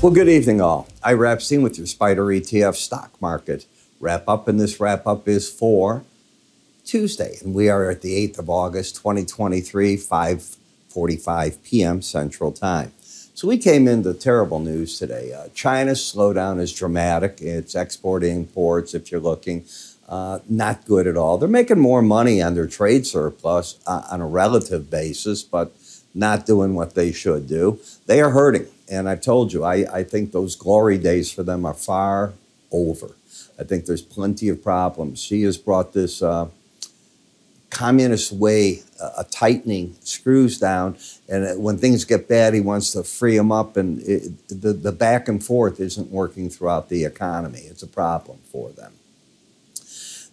Well, good evening all. Ira Epstein with your Spider ETF stock market wrap up, and this wrap up is for Tuesday, and we are at the 8th of August, 2023, 5:45 p.m. Central Time. So we came into terrible news today. China's slowdown is dramatic. It's export imports, if you're looking, not good at all. They're making more money on their trade surplus on a relative basis, but not doing what they should do. They are hurting. And I've told you, I think those glory days for them are far over. I think there's plenty of problems. She has brought this communist way of tightening screws down. And when things get bad, he wants to free them up. And the back and forth isn't working throughout the economy. It's a problem for them.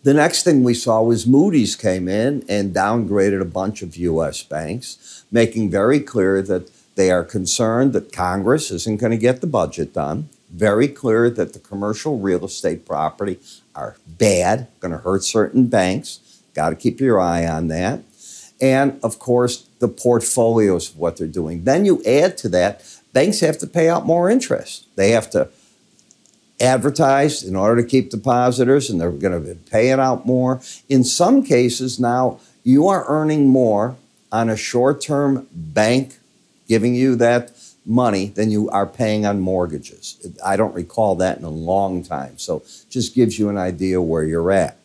The next thing we saw was Moody's came in and downgraded a bunch of U.S. banks, making very clear that they are concerned that Congress isn't going to get the budget done. Very clear that the commercial real estate property are bad, going to hurt certain banks. Got to keep your eye on that. And, of course, the portfolios of what they're doing. Then you add to that, banks have to pay out more interest. They have to advertise in order to keep depositors, and they're going to be paying out more. In some cases now, you are earning more on a short-term bank giving you that money than you are paying on mortgages. I don't recall that in a long time. So just gives you an idea where you're at.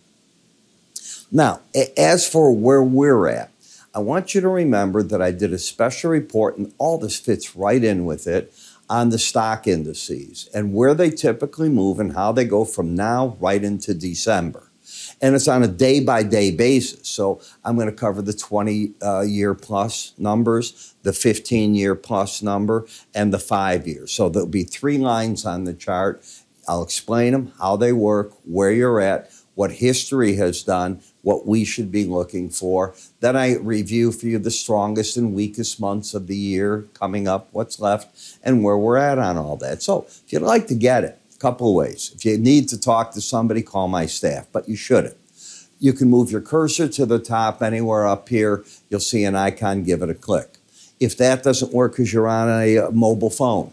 Now, as for where we're at, I want you to remember that I did a special report, and all this fits right in with it, on the stock indices and where they typically move and how they go from now right into December. And it's on a day-by-day basis. So I'm going to cover the 20-year-plus numbers, the 15-year-plus number, and the 5-year. So there'll be three lines on the chart. I'll explain them, how they work, where you're at, what history has done, what we should be looking for. Then I review for you the strongest and weakest months of the year coming up, what's left, and where we're at on all that. So if you'd like to get it, a couple of ways. If you need to talk to somebody, call my staff, but you shouldn't. You can move your cursor to the top anywhere up here. You'll see an icon, give it a click. If that doesn't work because you're on a mobile phone,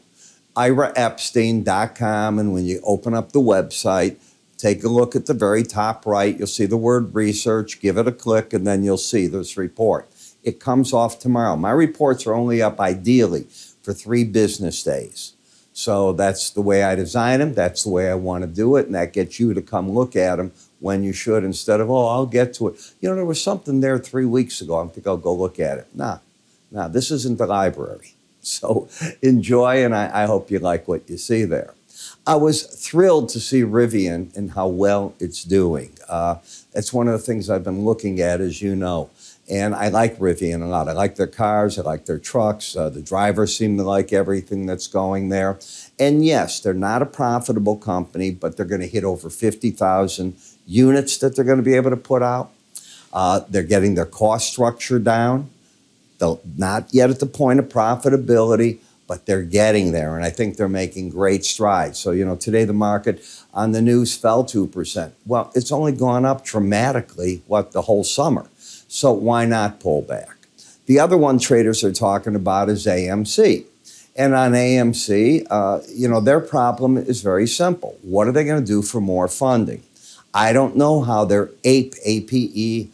iraepstein.com, and when you open up the website, take a look at the very top right. You'll see the word research, give it a click, and then you'll see this report. It comes off tomorrow. My reports are only up ideally for 3 business days. So that's the way I design them. That's the way I want to do it. And that gets you to come look at them when you should, instead of, oh, I'll get to it. You know, there was something there 3 weeks ago. I think I'll go look at it. Nah, this isn't the library. So enjoy, and I hope you like what you see there. I was thrilled to see Rivian and how well it's doing. It's one of the things I've been looking at, as you know. And I like Rivian a lot. I like their cars. I like their trucks. The drivers seem to like everything that's going there. And yes, they're not a profitable company, but they're going to hit over 50,000 units that they're going to be able to put out. They're getting their cost structure down. They're not yet at the point of profitability, but they're getting there, and I think they're making great strides. So, you know, today the market on the news fell 2%. Well, it's only gone up dramatically, what, the whole summer. So why not pull back? The other one traders are talking about is AMC. And on AMC, you know, their problem is very simple. What are they going to do for more funding? I don't know how their APE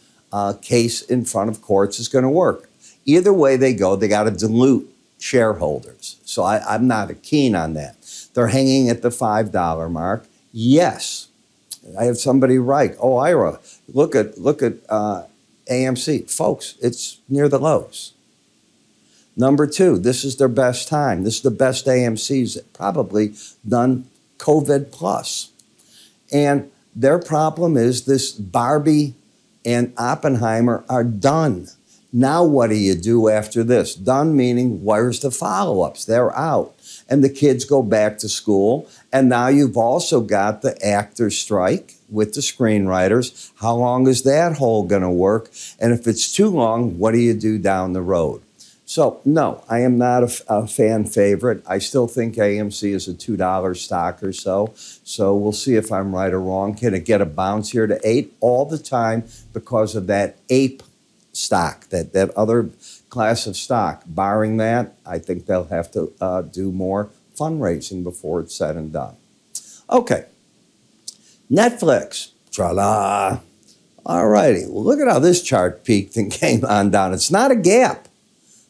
case in front of courts is going to work. Either way they go, they got to dilute shareholders. So I'm not keen on that. They're hanging at the $5 mark. Yes, I had somebody write, oh, Ira, look at AMC. Folks, it's near the lows. Number 2, this is their best time. This is the best AMC's probably done COVID plus. And their problem is this Barbie and Oppenheimer are done. Now what do you do after this? Done meaning where's the follow-ups? They're out. And the kids go back to school. And now you've also got the actors' strike with the screenwriters. How long is that hole going to work? And if it's too long, what do you do down the road? So, no, I am not a fan favorite. I still think AMC is a $2 stock or so. So we'll see if I'm right or wrong. Can it get a bounce here to 8 all the time because of that ape stock, that other class of stock? Barring that, I think they'll have to do more fundraising before it's said and done. Okay, Netflix, tra-la. All righty, well, look at how this chart peaked and came on down. It's not a gap.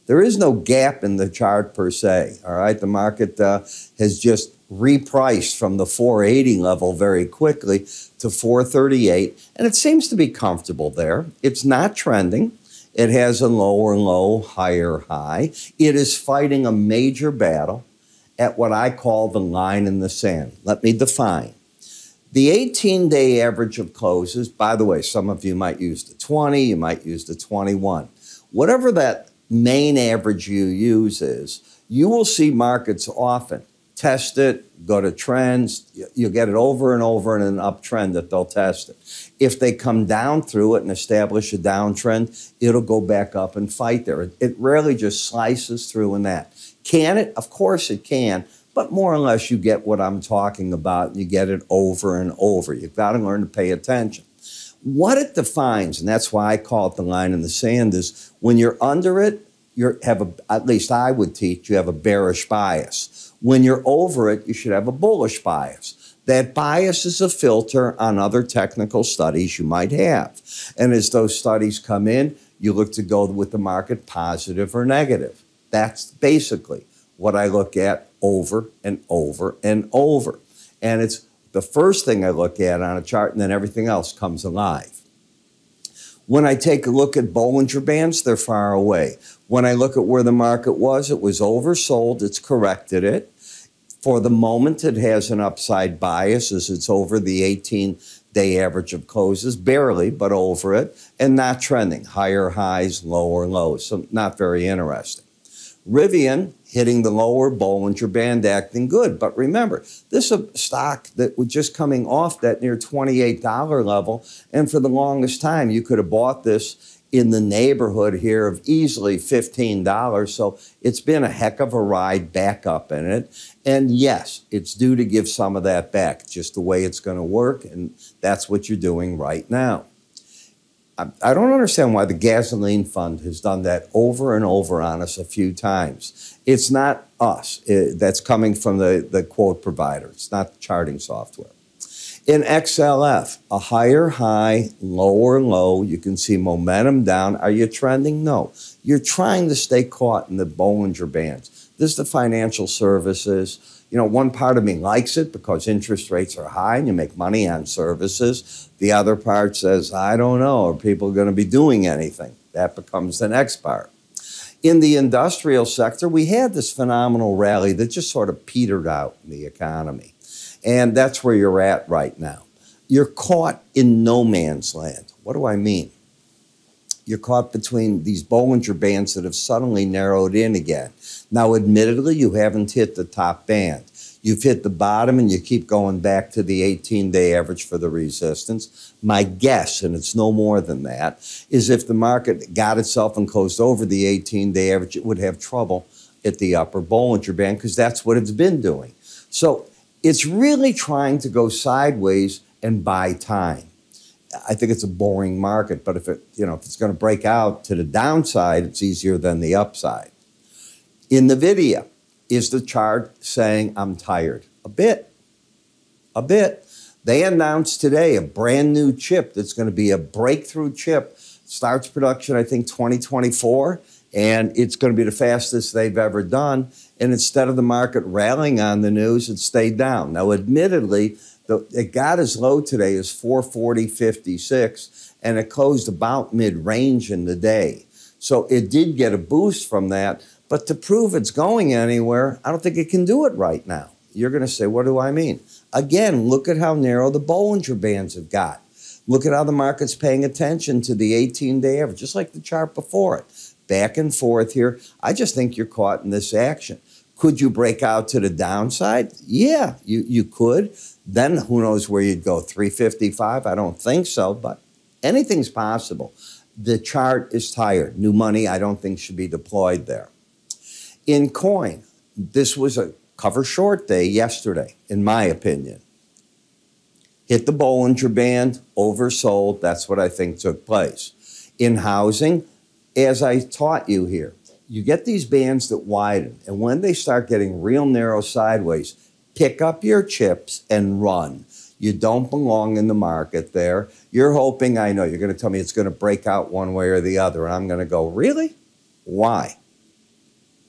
There is no gap in the chart per se, all right? The market has just repriced from the 480 level very quickly to 438, and it seems to be comfortable there. It's not trending. It has a lower low, higher high. It is fighting a major battle at what I call the line in the sand. Let me define. The 18-day average of closes, by the way, some of you might use the 20, you might use the 21. Whatever that main average you use is, you will see markets often test it, go to trends. You'll get it over and over in an uptrend that they'll test it. If they come down through it and establish a downtrend, it'll go back up and fight there. It rarely just slices through in that. Can it? Of course it can, but more or less you get what I'm talking about. You get it over and over. You've got to learn to pay attention. What it defines, and that's why I call it the line in the sand, is when you're under it, you have a, at least I would teach, you have a bearish bias. When you're over it, you should have a bullish bias. That bias is a filter on other technical studies you might have. And as those studies come in, you look to go with the market positive or negative. That's basically what I look at over and over and over. And it's the first thing I look at on a chart, and then everything else comes alive. When I take a look at Bollinger Bands, they're far away. When I look at where the market was, it was oversold. It's corrected it. For the moment, it has an upside bias as it's over the 18-day average of closes, barely, but over it, and not trending. Higher highs, lower lows, so not very interesting. Rivian hitting the lower Bollinger Band, acting good. But remember, this is a stock that was just coming off that near $28 level, and for the longest time, you could have bought this in the neighborhood here of easily $15. So it's been a heck of a ride back up in it. And yes, it's due to give some of that back, just the way it's going to work. And that's what you're doing right now. I don't understand why the gasoline fund has done that over and over on us a few times. It's not us. That's coming from the quote provider. It's not the charting software. In XLF, a higher high, lower low. You can see momentum down. Are you trending? No. You're trying to stay caught in the Bollinger Bands. This is the financial services. You know, one part of me likes it because interest rates are high and you make money on services. The other part says, I don't know, are people going to be doing anything? That becomes the next part. In the industrial sector, we had this phenomenal rally that just sort of petered out in the economy. And that's where you're at right now. You're caught in no man's land. What do I mean? You're caught between these Bollinger Bands that have suddenly narrowed in again. Now, admittedly, you haven't hit the top band. You've hit the bottom and you keep going back to the 18-day average for the resistance. My guess, and it's no more than that, is if the market got itself and closed over the 18-day average, it would have trouble at the upper Bollinger Band because that's what it's been doing. So it's really trying to go sideways and buy time. I think it's a boring market, but if it, you know, if it's going to break out to the downside, it's easier than the upside. In Nvidia, is the chart saying I'm tired? A bit, a bit. They announced today a brand new chip that's going to be a breakthrough chip. Starts production, I think, 2024. And it's going to be the fastest they've ever done. And instead of the market rallying on the news, it stayed down. Now, admittedly, it got as low today as 440.56, and it closed about mid-range in the day. So it did get a boost from that. But to prove it's going anywhere, I don't think it can do it right now. You're going to say, what do I mean? Again, look at how narrow the Bollinger Bands have got. Look at how the market's paying attention to the 18-day average, just like the chart before it. Back and forth here. I just think you're caught in this action. Could you break out to the downside? Yeah, you could. Then who knows where you'd go, 355? I don't think so, but anything's possible. The chart is tired. New money, I don't think, should be deployed there. In coin, this was a cover short day yesterday, in my opinion. Hit the Bollinger Band, oversold. That's what I think took place. In housing, as I taught you here, you get these bands that widen, and when they start getting real narrow sideways, pick up your chips and run. You don't belong in the market there. You're hoping, I know, you're going to tell me it's going to break out one way or the other, and I'm going to go, really? Why?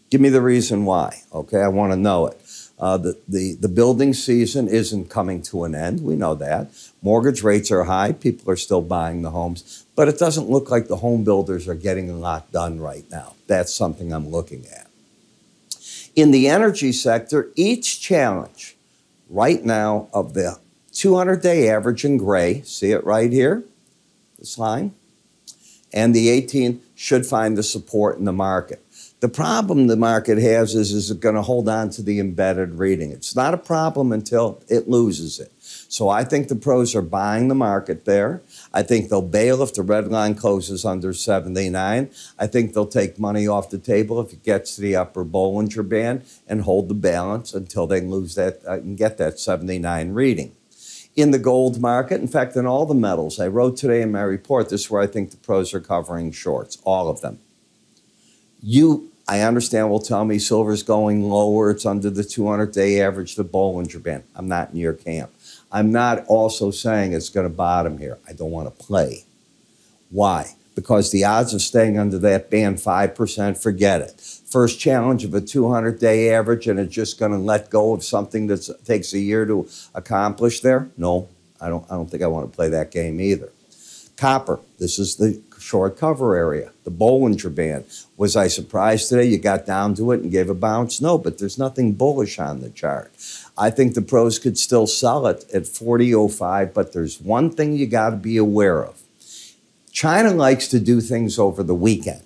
Give me the reason why, okay? I want to know it. The building season isn't coming to an end. We know that. Mortgage rates are high. People are still buying the homes. But it doesn't look like the home builders are getting a lot done right now. That's something I'm looking at. In the energy sector, each challenge right now of the 200-day average in gray, see it right here, this line, and the 18 should find the support in the market. The problem the market has is it going to hold on to the embedded reading? It's not a problem until it loses it. So I think the pros are buying the market there. I think they'll bail if the red line closes under 79. I think they'll take money off the table if it gets to the upper Bollinger Band and hold the balance until they lose that and get that 79 reading. In the gold market, in fact, in all the metals, I wrote today in my report, this is where I think the pros are covering shorts, all of them. You, I understand, will tell me silver's going lower, it's under the 200-day average, the Bollinger Band. I'm not in your camp. I'm not also saying it's going to bottom here. I don't want to play. Why? Because the odds of staying under that band, 5%, forget it. First challenge of a 200-day average, and it's just going to let go of something that takes a year to accomplish there? No, I don't think I want to play that game either. Copper, this is the short cover area, the Bollinger Band. Was I surprised today you got down to it and gave a bounce? No, but there's nothing bullish on the chart. I think the pros could still sell it at 40.05, but there's one thing you got to be aware of. China likes to do things over the weekend.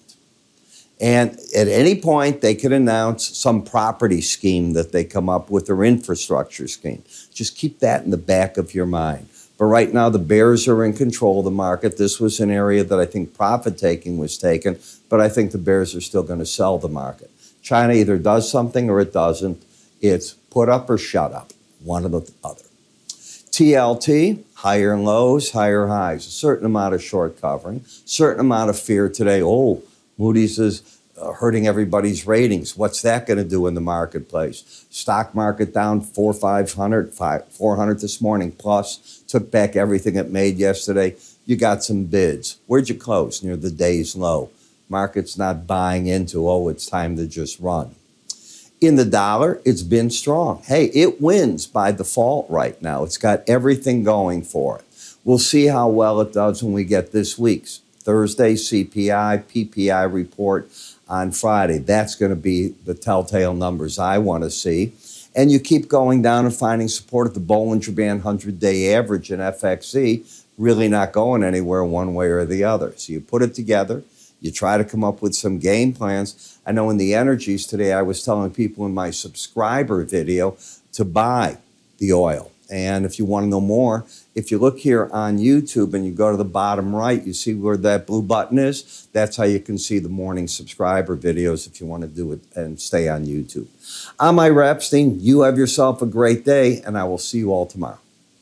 And at any point, they could announce some property scheme that they come up with or infrastructure scheme. Just keep that in the back of your mind. But right now, the bears are in control of the market. This was an area that I think profit-taking was taken, but I think the bears are still going to sell the market. China either does something or it doesn't. It's put up or shut up, one or the other. TLT, higher lows, higher highs, a certain amount of short covering, certain amount of fear today. Oh, Moody's is hurting everybody's ratings. What's that going to do in the marketplace? Stock market down 400 this morning, plus took back everything it made yesterday. You got some bids. Where'd you close? Near the day's low. Market's not buying into, oh, it's time to just run. In the dollar, it's been strong. Hey, it wins by default right now. It's got everything going for it. We'll see how well it does when we get this week's Thursday CPI, PPI report on Friday. That's going to be the telltale numbers I want to see. And you keep going down and finding support at the Bollinger Band 100-day average in FXE, really not going anywhere one way or the other. So you put it together. You try to come up with some game plans. I know in the energies today, I was telling people in my subscriber video to buy the oil. And if you want to know more, if you look here on YouTube and you go to the bottom right, you see where that blue button is. That's how you can see the morning subscriber videos if you want to do it and stay on YouTube. I'm Ira Epstein. You have yourself a great day, and I will see you all tomorrow.